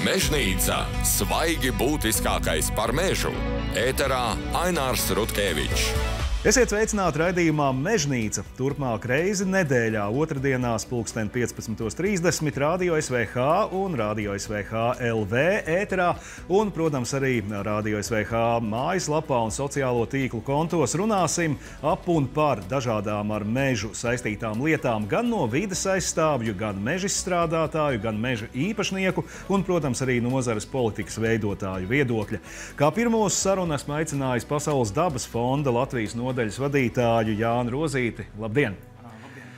Mežnīca – svaigi būtiskākais par mežu. Ēterā Ainārs Rutkēvičs. Esiet sveicināti raidījumā Mežnīca. Turpmāk reizi nedēļā, otrdienās 15:30 Radio SWH un Radio SWH LV ēterā un, protams, arī Radio SWH mājaslapā un sociālo tīklu kontos runāsim ap un par dažādām ar mežu saistītām lietām, gan no vides aizstāvju, gan mežizstrādātāju, gan meža īpašnieku un, protams, arī nozares politikas veidotāju viedokļa. Kā pirmos sarunas esmu aicinājis Pasaules dabas fonda Latvijas nodaļas vadītāju Jāni Rozīti. Labdien!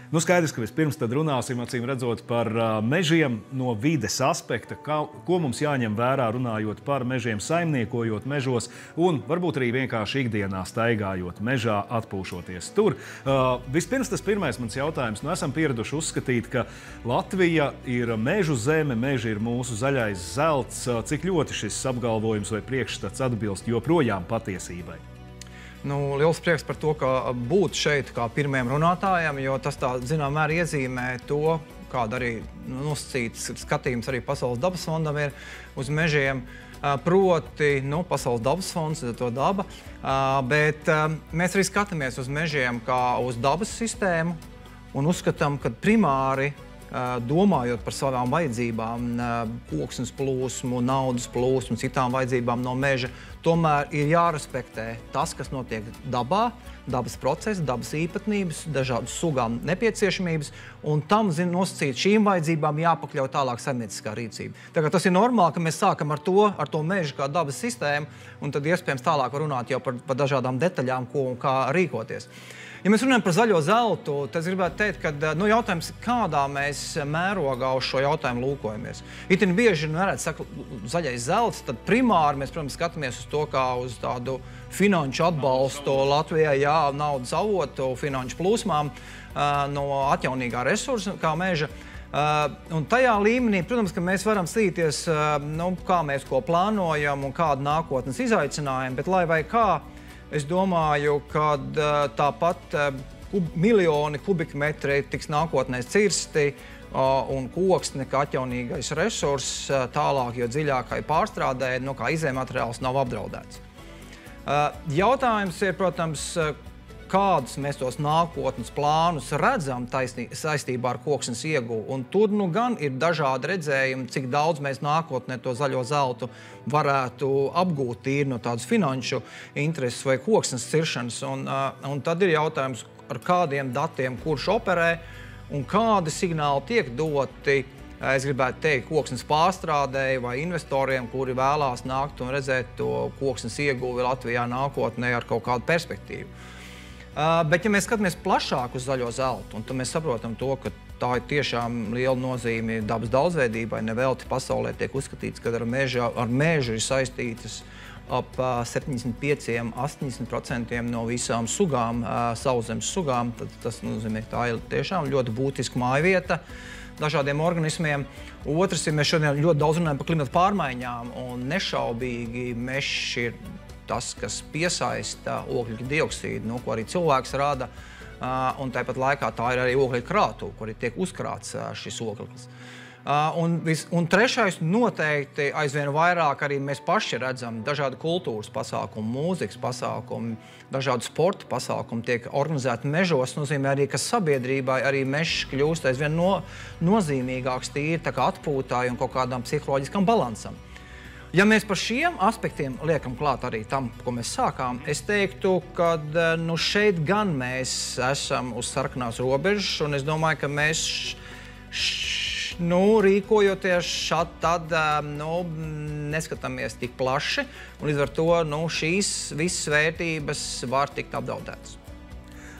Nu, skaidrs, ka vispirms tad runāsim, acīm redzot, par mežiem no vides aspekta, ko mums jāņem vērā runājot par mežiem, saimniekojot mežos un varbūt arī vienkārši ikdienā staigājot mežā, atpūšoties tur. Vispirms tas pirmais mans jautājums. Nu, esam pieraduši uzskatīt, ka Latvija ir mežu zeme, meži ir mūsu zaļais zelts. Cik ļoti šis apgalvojums vai priekšstats atbilst joprojām patiesībai? Nu, liels prieks par to, ka būt šeit kā pirmajam runātājam, jo tas tā, zinām, mērā iezīmē to, kāda arī nosacīts skatījums arī Pasaules dabas fondam ir uz mežiem, proti, nu, Pasaules dabas fonds, to daba, bet mēs arī skatāmies uz mežiem kā uz dabas sistēmu un uzskatām, ka primāri domājot par savām vajadzībām, koksnes plūsmu, naudas plūsmu, citām vajadzībām no meža, tomēr ir jārespektē tas, kas notiek dabā, dabas procesi, dabas īpatnības, dažādas sugām nepieciešamības, un tam, nosacīt, šīm vajadzībām jāpakļauj tālāk saimnieciskā rīcība. Tagad tas ir normāli, ka mēs sākam ar to mežu kā dabas sistēmu, un tad iespējams tālāk runāt jau par dažādām detaļām, ko un kā rīkoties. Ja mēs runājam par zaļo zeltu, tad gribētu teikt, ka nu, jautājums, kādā mēs mērogā uz šo jautājumu lūkojamies. Itin bieži, nu, varētu saka, zaļais zelts, tad primāri mēs, protams, skatāmies uz to kā uz tādu finanšu atbalstu Latvijai, jā, naudas avotu, finanšu plūsmām no atjaunīgā resursa, kā meža. Un tajā līmenī, protams, ka mēs varam slīties, nu, kā mēs ko plānojam un kādu nākotnes izaicinājumu, bet lai vai kā, es domāju, ka tāpat miljoni kubikmetri tiks nākotnē cirsti un koksne kā atjaunīgais resurss tālāk, jo dziļākai pārstrādē, nu, kā izējumateriāls nav apdraudēts. Jautājums ir, protams, kādus mēs tos nākotnes plānus redzam saistībā ar koksnes ieguvu. Un tur nu gan ir dažādi redzējumi, cik daudz mēs nākotnē to zaļo zeltu varētu apgūt tīri no tādas finanšu intereses vai koksnes ciršanas. Un tad ir jautājums, ar kādiem datiem kurš operē un kādi signāli tiek doti, es gribētu teikt, koksnes pārstrādēji vai investoriem, kuri vēlās nākt un redzēt to koksnes ieguvi Latvijā nākotnē ar kaut kādu perspektīvu. Bet ja mēs skatāmies plašāk uz zaļo zeltu, un tad mēs saprotam to, ka tā ir tiešām liela nozīme dabas daudzveidībai, nevelti pasaulē tiek uzskatīts, ka ar mežu ir saistītas ap 75–80% no visām sugām, sauszemes sugām, tad tas nozīmē, ka tā ir tiešām ļoti būtiska mājvieta dažādiem organismiem. Otrs ir, mēs šodien ļoti daudz runājam par klimata pārmaiņām, un nešaubīgi mežs ir tas, kas piesaista ogļu dioksīdu, nu, ko arī cilvēks rada, un tāpat laikā tā ir arī ogļu krātuve, kur tiek uzkrāts šis oglis. Un trešais noteikti aizvien vairāk arī mēs paši redzam dažādu kultūras pasākumu, mūzikas pasākumu, dažādu sporta pasākumu tiek organizēti mežos. Nozīmē arī, ka sabiedrībai arī mežs kļūst aizvien nozīmīgāks tīri tā kā atpūtāji un kaut kādām psiholoģiskām balansam. Ja mēs par šiem aspektiem liekam klāt arī tam, ko mēs sākām, es teiktu, ka nu, šeit gan mēs esam uz sarkanās robežas, un es domāju, ka mēs, nu, rīkojoties šādi, tad nu, neskatāmies tik plaši, un līdz ar to nu, šīs visas vērtības var tikt apdraudētas.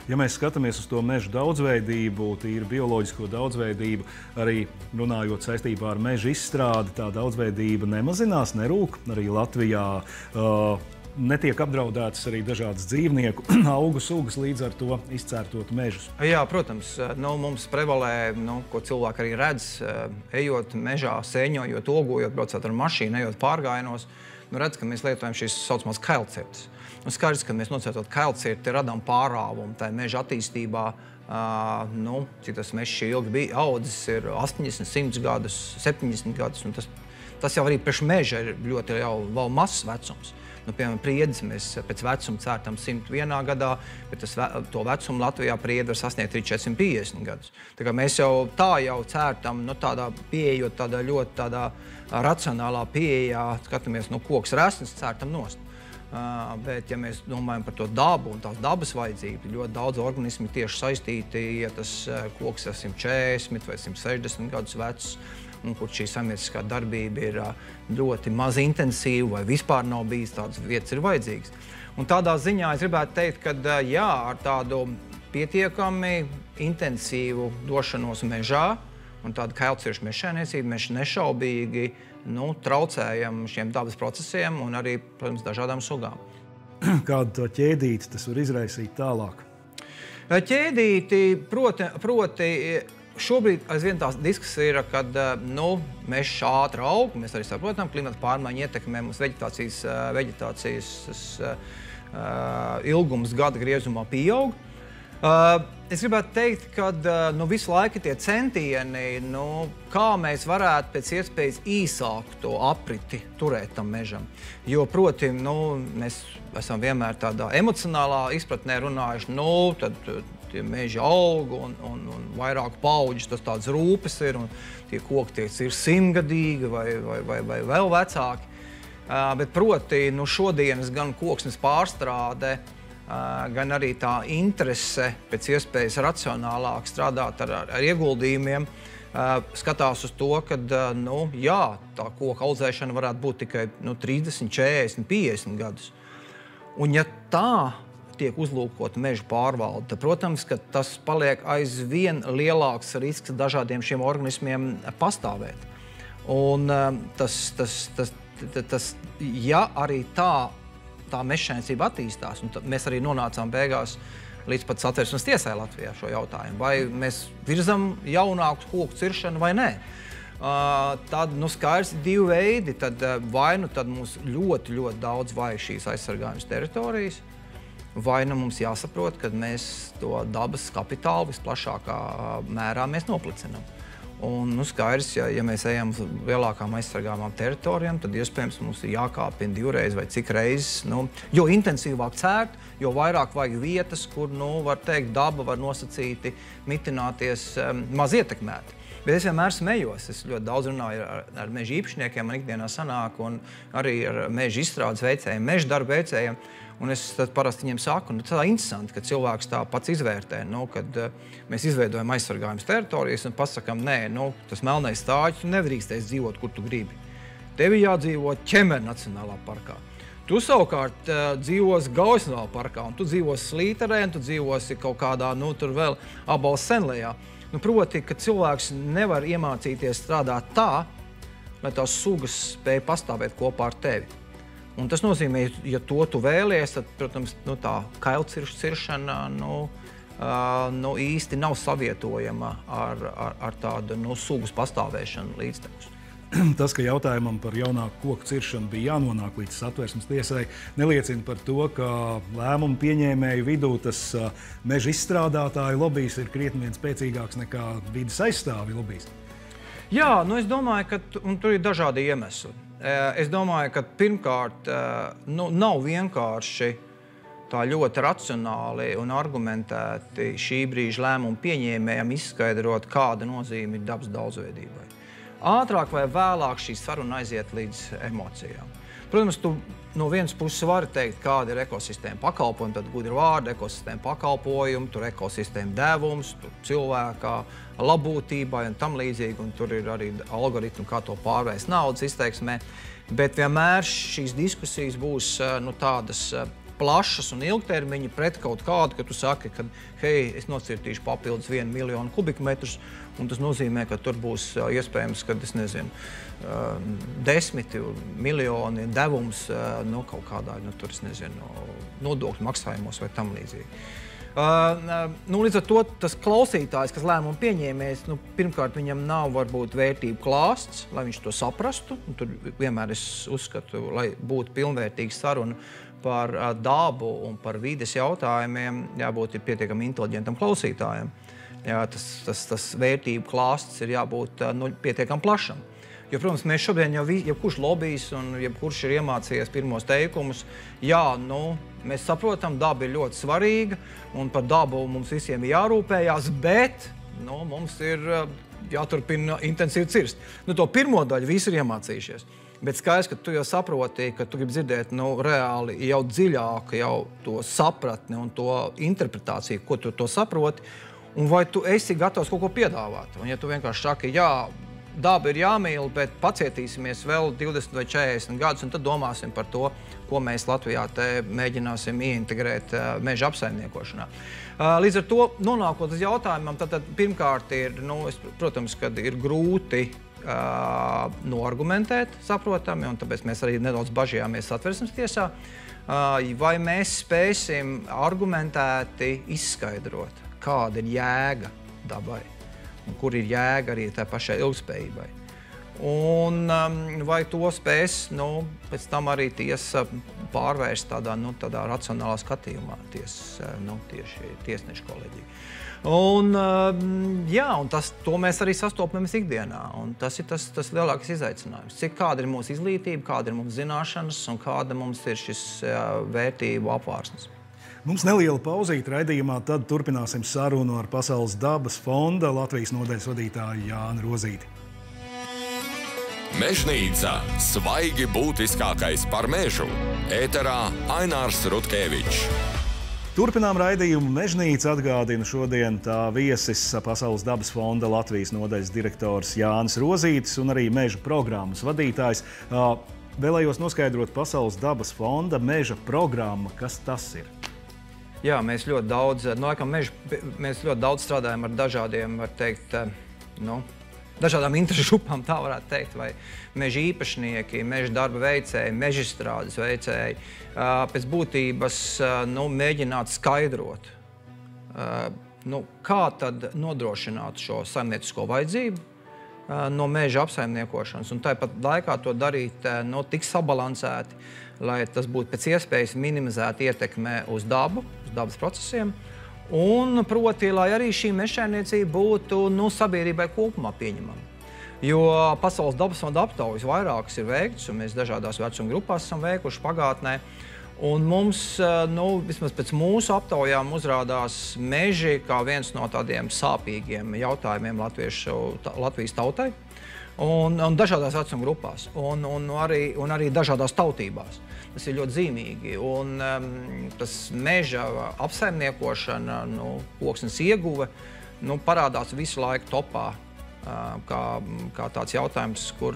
Ja mēs skatāmies uz to mežu daudzveidību, tīri bioloģisko daudzveidību, arī runājot saistībā ar mežu izstrādi, tā daudzveidība nemazinās, nerūk. Arī Latvijā netiek apdraudētas arī dažādas dzīvnieku augu sugas, līdz ar to izcērtot mežus. Jā, protams, nu, mums prevalē, nu, ko cilvēki arī redz, ejot mežā, sēņojot, ogojot, braucot ar mašīnu, ejot pārgājienos, nu, redz, ka mēs lietojam šīs saucamās kailcirtes. Un skaidrs, ka mēs nocērtot kailcirti radām pārāvumu tajā meža attīstībā. Nu, cik tas mežs ilgi bija audzis, ir 80, 100 gadus, 70 gadus, un tas Tas jau arī priekš meža ir ļoti vēl mazs vecums. Nu, piemēram, priedes mēs pēc vecuma cērtam 101. gadā, bet to vecumu Latvijā priedi var sasniegt 450 gadus. Tā kā mēs jau cērtam, nu, tādā pieejot tādā ļoti tādā racionālā pieejā, skatāmies, nu, koks resnes cērtam nost. Bet, ja mēs domājam par to dabu un tās dabas vajadzību, ļoti daudz organismi tieši saistīti, ja tas koks ir 140 vai 160 gadus vecs, un kur šī saimnieciskā darbība ir ļoti maz intensīva vai vispār nav bijis, tādas vietas ir vajadzīgas. Un tādā ziņā es gribētu teikt, ka jā, ar tādu pietiekami intensīvu došanos mežā un tādu kailciešu mežsaimniecību mēs nešaubīgi traucējam šiem dabas procesiem un arī, protams, dažādām sugām. Kādu to ķēdīti tas var izraisīt tālāk? Ķēdīti, proti, šobrīd aizvien tās diskusija ir, kad mēs ātri aug, mēs arī saprotam, klimata pārmaiņa ietekmē mums veģetācijas ilgums gada griezumā pieaug. Es gribētu teikt, ka visu laiku tie centieni, kā mēs varētu pēc iespējas īsāku to apriti turēt tam mežam. Jo, proti, mēs esam vienmēr tādā emocionālā izpratnē runājuši, tad tie meži aug un vairāku paauģis, tas tāds rūpes ir, un tie koki ir simtgadīgi vai vēl vecāki. Bet, proti, šodienas gan koksnes pārstrāde, gan arī tā interese pēc iespējas racionālāk strādāt ar ieguldījumiem, skatās uz to, ka jā, tā koka audzēšana varētu būt tikai 30, 40, 50 gadus. Un ja tā tiek uzlūkota meža pārvalde, protams, ka tas paliek aizvien lielāks risks dažādiem šiem organismiem pastāvēt. Un tas, ja arī tā mežsaimniecība attīstās, un mēs arī nonācām beigās līdz pat Satversmes tiesai Latvijā šo jautājumu, vai mēs virzam jaunāku koku ciršanu vai nē. Tad, skaidrs, divi veidi, tad vai mums ļoti, ļoti daudz vajag šīs aizsargājumas teritorijas, vai mums jāsaprot, ka mēs to dabas kapitālu visplašākā mērā mēs noplicinam. Un, skaidrs, ja mēs ejam uz lielākām aizsargāmām teritorijām, tad iespējams mums ir jākāpina divreiz vai cik reizes. Jo intensīvāk cērt, jo vairāk vajag vietas, kur, var teikt, daba var nosacīti mitināties maz ietekmēti. Bet es vienmēr smējos, es ļoti daudz runāju ar meža īpašniekiem, man ikdienā sanāk, un arī ar meža izstrādes veicējiem, meža darba veicējiem. Un es parasti viņiem saku, tā ir interesanti, ka cilvēks tā pats izvērtē, kad mēs izveidojam aizsargājumas teritorijas un pasakam, nē, tas melnais stāķis, tu nevarīksties dzīvot, kur tu gribi. Tev jādzīvo Ķemera nacionālā parkā. Tu savukārt dzīvos Gaujas parkā, un tu dzīvos Slīterē, un tu dzīvosi kaut kādā, tur vēl Abolsenlejā. Proti, ka cilvēks nevar iemācīties strādāt tā, lai tās sugas spēja pastāvēt kopā ar tevi. Un tas nozīmē, ja to tu vēlies, tad, protams, tā kailciršu ciršana īsti nav savietojama ar tādu sugas pastāvēšanu līdztekus. Tas, ka jautājumam par jaunāku koku ciršanu bija jānonāk līdz Satversmes tiesai, neliecina par to, ka lēmumu pieņēmēju vidū tas meža izstrādātāju lobijs ir krietni vien spēcīgāks nekā vides aizstāvi lobijs. Jā, es domāju, ka tur ir dažādi iemesli. Es domāju, ka pirmkārt nav vienkārši tā ļoti racionāli un argumentēti šī brīža lēmumu pieņēmējam izskaidrot, kāda nozīme ir dabas daudzveidībai. Ātrāk vai vēlāk šī saruna aiziet līdz emocijām. Protams, tu no vienas puses vari teikt, kāda ir ekosistēma pakalpojuma, tad gudri vārdi, ekosistēma pakalpojuma, tur ekosistēma devums, tur cilvēkā labūtībai un tam līdzīgi, un tur ir arī algoritmi, kā to pārvērst naudas izteiksmē. Bet vienmēr šīs diskusijas būs tādas plašas un ilgtermiņa pret kaut kādu, ka tu saki, ka, hei, es nocirtīšu papildus 1 miljonu kubikmetrus, un tas nozīmē, ka tur būs iespējams, kad, es nezinu, 10 miljoni devums kaut kādā, tur, es nezinu, nodokļu maksājumos vai tam līdzīgi. Līdz ar to tas klausītājs, kas lēmumu pieņēmējs, pirmkārt, viņam nav varbūt vērtību klāsts, lai viņš to saprastu, un tur vienmēr es uzskatu, lai būtu pilnvērtīga saruna par dabu un par vides jautājumiem, jābūt ir pietiekami inteliģentam klausītājiem. Tas vērtību klāsts ir jābūt pietiekami plašam. Jo, protams, mēs šobrīd jau jebkurš lobijs un jebkurš ir iemācījies pirmos teikumus. Jā, nu, mēs saprotam, daba ir ļoti svarīga un par dabu mums visiem jārūpējās, bet, nu, mums ir jāturpina intensīvi cirst. Nu, to pirmo daļu visi ir iemācījušies. Bet skaidrs, ka tu jau saproti, ka tu gribi dzirdēt, nu, reāli jau dziļāk jau to sapratni un to interpretāciju, ko tu to saproti, un vai tu esi gatavs kaut ko piedāvāt. Un ja tu vienkārši saki, jā, daba ir jāmīl, bet pacietīsimies vēl 20 vai 40 gadus, un tad domāsim par to, ko mēs Latvijā te mēģināsim ieintegrēt meža apsaimniekošanā. Līdz ar to, nonākot uz jautājumam, tad pirmkārt ir, nu, protams, kad ir grūti noargumentēt, saprotami, un tāpēc mēs arī nedaudz bažījāmies Satversmes tiesā, vai mēs spēsim argumentēti izskaidrot, kāda ir jēga dabai, un kur ir jēga arī tā pašai ilgspējībai. Un vai to spēs, nu, pēc tam arī tiesa pārvērst tādā, nu, tādā racionālā skatījumā, nu, tieši tiesnešu kolēģi. Un, jā, un to mēs arī sastopamies ikdienā, un tas ir tas lielākais izaicinājums. Kāda ir mūsu izglītība, kāda ir mums zināšanas, un kāda mums ir šis vērtību apvārsnes. Mums neliela pauzīte raidījumā, tad turpināsim sarunu ar Pasaules dabas fonda Latvijas nodaļas vadītāju Jāni Rozīti. Mežnīca – svaigi būtiskākais par mežu. Ēterā Ainārs Rutkēvičs. Turpinām raidījumu Mežnīca. Atgādina šodien tā viesis Pasaules dabas fonda Latvijas nodaļas direktors Jānis Rozītis un arī meža programmas vadītājs. Vēlējos noskaidrot Pasaules dabas fonda meža programma. Kas tas ir? Jā, mēs ļoti daudz, strādājam ar dažādiem, var teikt, nu, dažādām interešu grupām, tā varētu teikt, vai meža īpašnieki, meža darba veicēji, mežstrādes veicēji, pēc būtības mēģināt skaidrot, kā tad nodrošināt šo saimniecisko vajadzību no meža apsaimniekošanas, un tāpat laikā to darīt tik sabalansēti, lai tas būtu pēc iespējas minimizēta ietekme uz dabu, uz dabas procesiem, un proti, lai arī šī mežsaimniecība būtu sabiedrībai kopumā pieņemama. Jo Pasaules dabas fonda aptaujas vairākas ir veikts, un mēs dažādās vecuma grupās esam veikuši pagātnē. Un mums, vismaz pēc mūsu aptaujām, uzrādās meži kā viens no tādiem sāpīgiem jautājumiem Latvijas tautai. Un dažādās vecuma grupās, un arī dažādās tautībās. Tas ir ļoti zīmīgi, un tas meža apsaimniekošana, koksnes ieguve, parādās visu laiku topā kā tāds jautājums, kur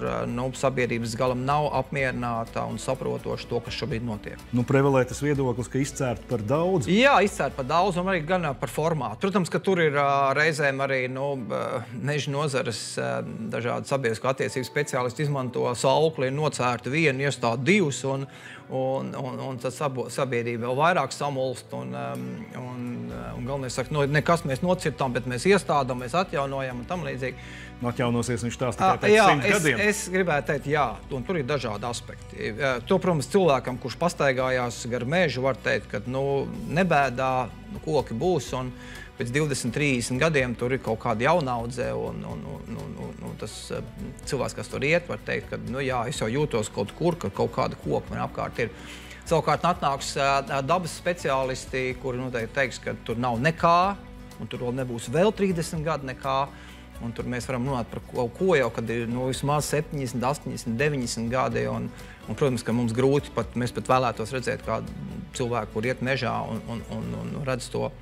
sabiedrības galam nav apmierināta un saprotoši to, kas šobrīd notiek. Nu, prevalē tas viedoklis, ka izcērt par daudz? Jā, izcērt par daudz un arī gan par formātu. Protams, ka tur ir reizēm arī meža nozares dažādi sabiedrisko attiecību speciālisti izmanto saukli, nocērt vienu, iestāt divus, un tad sabiedrība vēl vairāk samulst, un galvenais saka, nekas mēs nocirtām, bet mēs iestādām, mēs atjaunojam un tam līdzīgi. Atjaunosies viņš tās tikai pēc 100 gadiem? Jā, es gribētu teikt, jā, un tur ir dažādi aspekti. To, protams, cilvēkam, kurš pastaigājās gar mežu, var teikt, ka nebēdā, koki būs, un pēc 20-30 gadiem tur ir kaut kāda jaunaudze, un tas cilvēks, kas tur iet, var teikt, ka, nu jā, es jau jūtos kaut kur, ka kaut kāda koka man apkārt ir. Savukārt atnāks dabas speciālisti, kuri noteikti teiks, ka tur nav nekā, un tur vēl nebūs vēl 30 gadu nekā, un tur mēs varam runāt par kaut ko jau, kad ir vismaz 70, 80, 90 gadi, un, protams, ka mums grūti, mēs pat vēlētos redzēt kādu cilvēku, kur iet mežā un redz to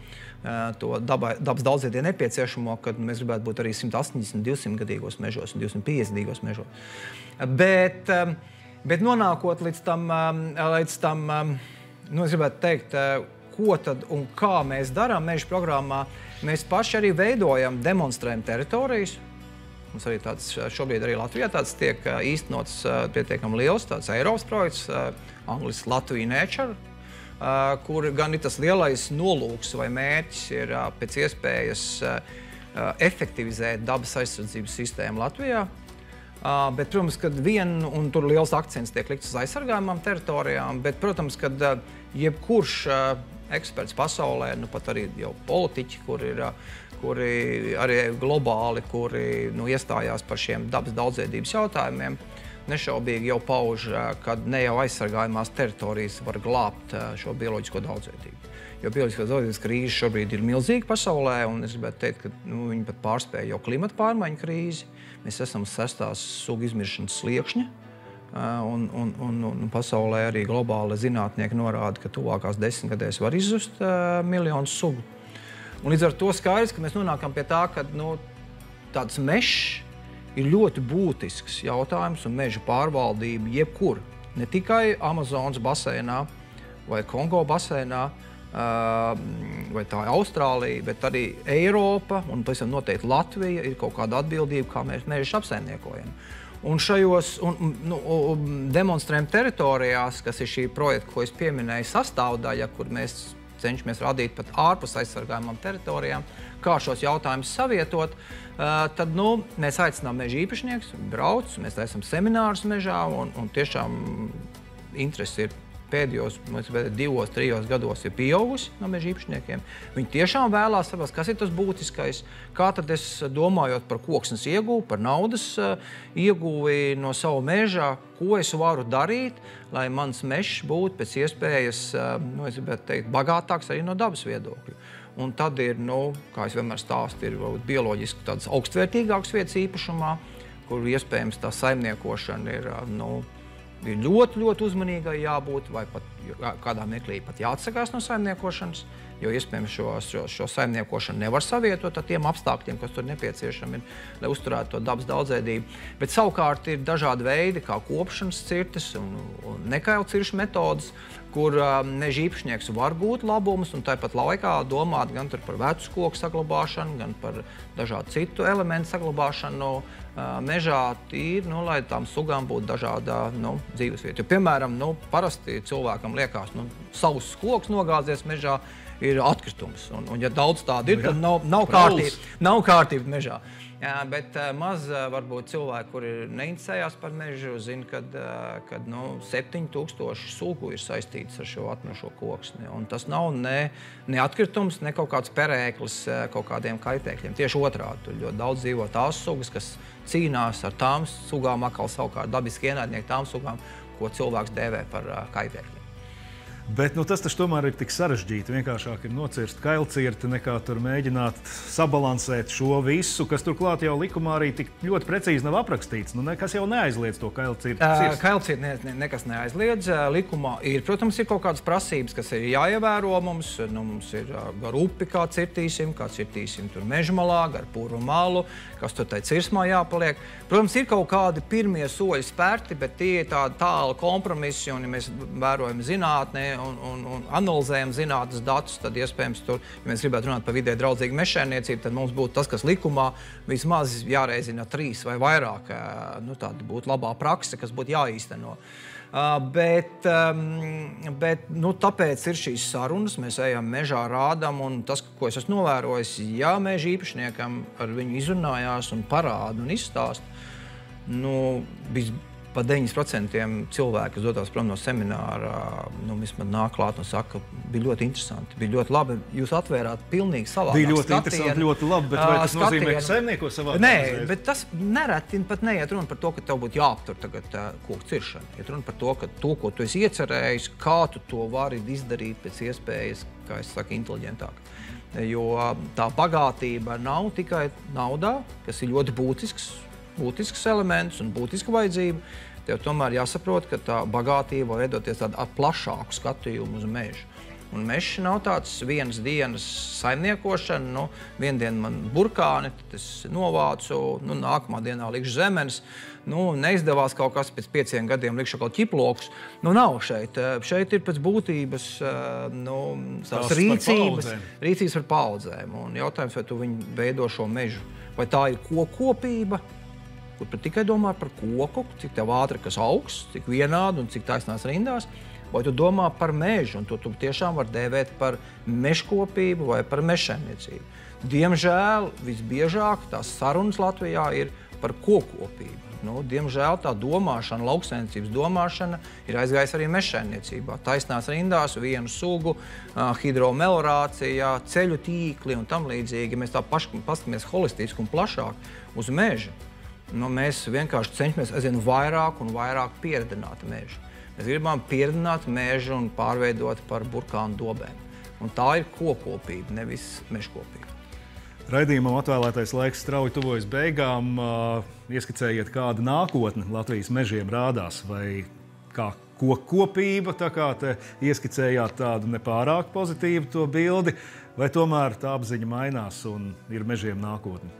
dabas daudzveidībai nepieciešamo, kad mēs gribētu būt arī 180, 200 gadīgos mežos un 250 gadīgos mežos. Bet nonākot līdz tam, es gribētu teikt, ko tad un kā mēs darām meža programmā, mēs paši arī veidojam, demonstrējam teritorijas. Mums arī tāds, šobrīd arī Latvijā tāds tiek īstenots pietiekami liels, tāds Eiropas projekts, angliski Latvija Nature, kur gan ir tas lielais nolūks vai mērķis ir pēc iespējas efektivizēt dabas aizsardzības sistēmu Latvijā. Bet, protams, kad un tur liels akcents tiek likts uz aizsargājumām teritorijām, bet, protams, kad jebkurš eksperts pasaulē, pat arī jau politiķi, kur ir kuri arī globāli, kuri iestājās par šiem dabas daudzveidības jautājumiem, nešaubīgi jau pauž, ka ne jau aizsargājumās teritorijas var glābt šo bioloģisko daudzveidību. Jo bioloģiskās daudzveidības krīze šobrīd ir milzīga pasaulē, un es gribētu teikt, ka viņi pat pārspēja jau klimata pārmaiņu krīzi. Mēs esam sestās sugu izmiršanas sliekšņa, un pasaulē arī globāli zinātnieki norāda, ka tuvākās 10 gadēs var izzust miljonus sugu. Un līdz ar to skaidrs, ka mēs nonākam pie tā, ka tāds mežs ir ļoti būtisks jautājums, un meža pārvaldība jebkur, ne tikai Amazonas basēnā vai Kongo basēnā, vai tā Austrālija, bet arī Eiropa, un pavisam noteikti Latvija, ir kaut kāda atbildība, kā mēs mežus apsaimniekojam. Un šajos demonstrējuma teritorijās, kas ir šī projekta, ko es pieminēju, sastāvdaļa, kur mēs cenšamies radīt pat ārpus aizsargājumām teritorijām, kā šos jautājumus savietot, tad mēs aicinām meža īpašnieks, brauc, mēs taisam seminārus mežā, un tiešām interesi ir pēdējos 2–3 gados ir pieaugusi no meža īpašniekiem. Viņi tiešām vēlās saprast, kas ir tas būtiskais, kā tad es domājot par koksnes ieguvi, par naudas ieguvi no savu mežā, ko es varu darīt, lai mans mežs būtu pēc iespējas, bagātāks arī no dabas viedokļa. Un tad ir, kā es vienmēr stāstu, ir bioloģiski tādas augstvērtīgākas vietas īpašumā, kur iespējams tā saimniekošana ir, ir ļoti uzmanīgai jābūt, vai pat kādā mirklī pat jāatsakās no saimniekošanas, jo iespējams šo saimniekošanu nevar savietot ar tiem apstākļiem, kas tur nepieciešami ir, lai uzturētu to dabas daudzveidību. Bet savukārt ir dažādi veidi, kā kopšanas cirtes un nekail ciršu metodas, kur meža īpašnieks var gūt labumus un tāpat laikā domāt gan par vecus koku saglabāšanu, gan par dažādu citu elementu saglabāšanu mežā tīri, lai tām sugām būtu dažādā dzīvesvieta. Jo, piemēram, parasti cilvēkam liekas, sauss koks nogāzies mežā ir atkritums. Un ja daudz tādu ir, tad nav kārtība mežā. Bet maz varbūt cilvēki, kuri neinteresējās par mežu, zina, ka 7000 sugu ir saistītas ar šo atmirušo koksni. Un tas nav ne atkritums, ne kaut kāds perēklis kaut kādiem kaitēkļiem. Tieši otrādi, tur ļoti daudz dzīvo tās sugas, kas cīnās ar tām sugām, atkal savukārt dabiski ienaidnieki tām sugām, ko cilvēks dēvē par kaitēkļiem. Bet tas taču tomēr ir tik sarežģīti. Vienkāršāk ir nocirst kailcirti, nekā tur mēģināt sabalansēt šo visu, kas turklāt jau likumā arī tik ļoti precīzi nav aprakstīts. Nekas jau neaizliedz to kailcirti. Kailcirti nekas neaizliedz. Likumā ir, protams, ir kaut kādas prasības, kas ir jāievēro mums. Mums ir gar upi, kā cirtīsim tur mežmalā, gar purvu malu, kas tur tai cirsmā jāpaliek. Protams, ir kaut kādi pirmie soļi spērti, bet tie ir tādi tāli kompromisi, un ja mēs vērojam zinātnē un analizējam zinātnes datus, tad iespējams tur, ja mēs gribētu runāt par vidē draudzīgu mežsaimniecību, tad mums būtu tas, kas likumā vismaz jāreizina 3 vai vairāk, tāda būtu labā prakse, kas būtu jāīsteno. Bet tāpēc ir šīs sarunas, mēs ejam mežā, rādam, un tas, ko es esmu novērojis, ja meža īpašniekam ar viņu izrunājās un parāda un izstāst, pa 9% cilvēki, kas dotās prom no semināra, vismaz nāk klāt un saka, ka bija ļoti interesanti, bija ļoti labi, jūs atvērāt pilnīgi savādāk skatienu. Bija ļoti interesanti, ļoti labi, bet vai tas nozīmē, ka saimnieko savādāk? Nē, bet tas nereti pat neiet runa par to, ka tev būtu jāaptur tagad koku ciršana. Iet runa par to, ka to, ko tu esi iecerējis, kā tu to vari izdarīt pēc iespējas, kā es saku, inteliģentāk. Jo tā bagātība nav tikai naudā, kas ir ļoti būtisks elements un būtiska vajadzība, tev tomēr jāsaprot, ka tā bagātība var veidoties tādu plašāku skatījumu uz mežu. Un mežs nav tāds vienas dienas saimniekošana, vienu dienu man burkāni, tad es novācu, nākamā dienā likšu zemenes, neizdevās kaut kas, pēc 5 gadiem likšu kaut ķiplokus. Nav šeit. Šeit ir pēc būtības rīcības par paaudzēm. Un jautājums, vai tu viņu veido šo mežu, vai tā ir kokopība, kur pat tikai domā par koku, cik tev ātri kas augs, cik vienādi un cik taisnās rindās, vai tu domā par mežu, un to tu tiešām var dēvēt par mežkopību vai par mežsaimniecību. Diemžēl visbiežāk tās sarunas Latvijā ir par kokopību. Nu, diemžēl tā domāšana, lauksainicības domāšana ir aizgājusi arī mežsaimniecībā. Taisnās rindās, vienu sugu, hidromelorācijā, ceļu tīkli un tam līdzīgi. Mēs tā paskatāmies holistiski un plašāk uz mežu. Nu, mēs vienkārši cenšamies aizvien vairāk un vairāk pieredzināt mežu. Mēs gribam pieredzināt mežu un pārveidot par burkānu dobēm. Un tā ir kokopība, nevis mežkopība. Raidījumam atvēlētais laiks strauji tuvojas beigām. Ieskicējiet, kāda nākotne Latvijas mežiem rādās, vai kā kokopība, tā kā te ieskicējāt tādu nepārāk pozitīvu to bildi, vai tomēr tā apziņa mainās un ir mežiem nākotne?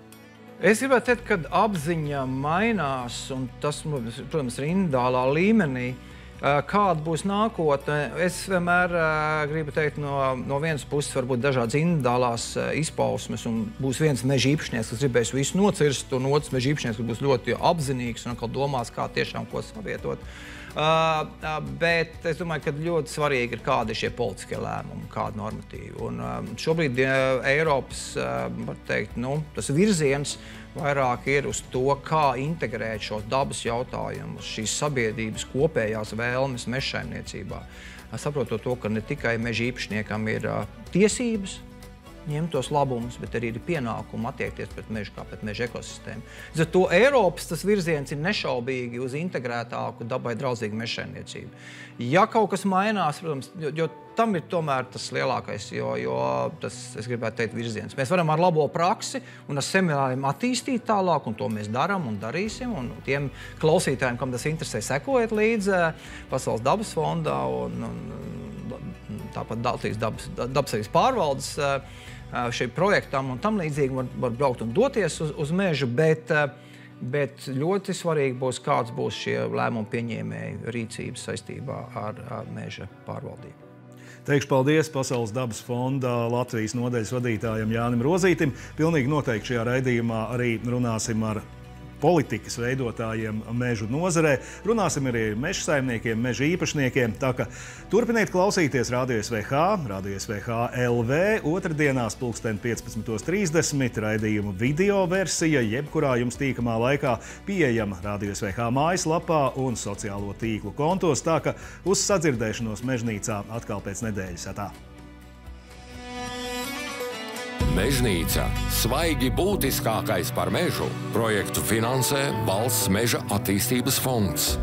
Es gribētu teikt, kad apziņa mainās, un tas, protams, ir individuālā līmenī, kāda būs nākotne, es vienmēr gribu teikt, no vienas puses varbūt dažādas individuālās izpausmes, un būs viens meža īpašnieks, kas gribēs visu nocirst, un otrs meža īpašnieks, kas būs ļoti apzinīgs un atkal domās, kā tiešām ko savietot. Bet es domāju, ka ļoti svarīgi ir, kādi ir šie politiskie lēmumi, kādi normatīvi. Un šobrīd Eiropas, var teikt, tas virziens vairāk ir uz to, kā integrēt šos dabas jautājumus, šīs sabiedrības kopējās vēlmes mežsaimniecībā. Saprotot to, ka ne tikai meža īpašniekam ir tiesības ņemt tos labumus, bet arī ir pienākumi attiekties pret mežu kā pret meža ekosistēmu. Līdz ar to Eiropas tas virziens ir nešaubīgi uz integrētāku, dabai draudzīgu mežsaimniecību. Ja kaut kas mainās, protams, jo tam ir tomēr tas lielākais, jo tas, es gribētu teikt, virziens. Mēs varam ar labo praksi un ar semināriem attīstīt tālāk, un to mēs darām un darīsim. Un tiem klausītājiem, kam tas interesē, sekojiet līdz Pasaules dabas fondā un tāpat Latvijas dabas pārvaldes šī projektam un tam līdzīgi var braukt un doties uz mežu, bet ļoti svarīgi būs, kāds būs šie lēmumu pieņēmēju rīcības saistībā ar meža pārvaldību. Teikšu paldies Pasaules dabas fonda Latvijas nodaļas vadītājam Jānim Rozītim. Pilnīgi noteikti šajā raidījumā arī runāsim ar politikas veidotājiem mežu nozarē. Runāsim arī meža saimniekiem, meža īpašniekiem. Tā ka turpiniet klausīties Radio SWH, Radio SWH LV. Otrdienās 15:30 raidījumu video versija, jebkurā jums tīkamā laikā pieejama Radio SWH mājaslapā un sociālo tīklu kontos. Tā ka uz sadzirdēšanos Mežnīcā atkal pēc nedēļas atā. Mežnīca – svaigi būtiskākais par mežu. Projektu finansē Valsts meža attīstības fonds.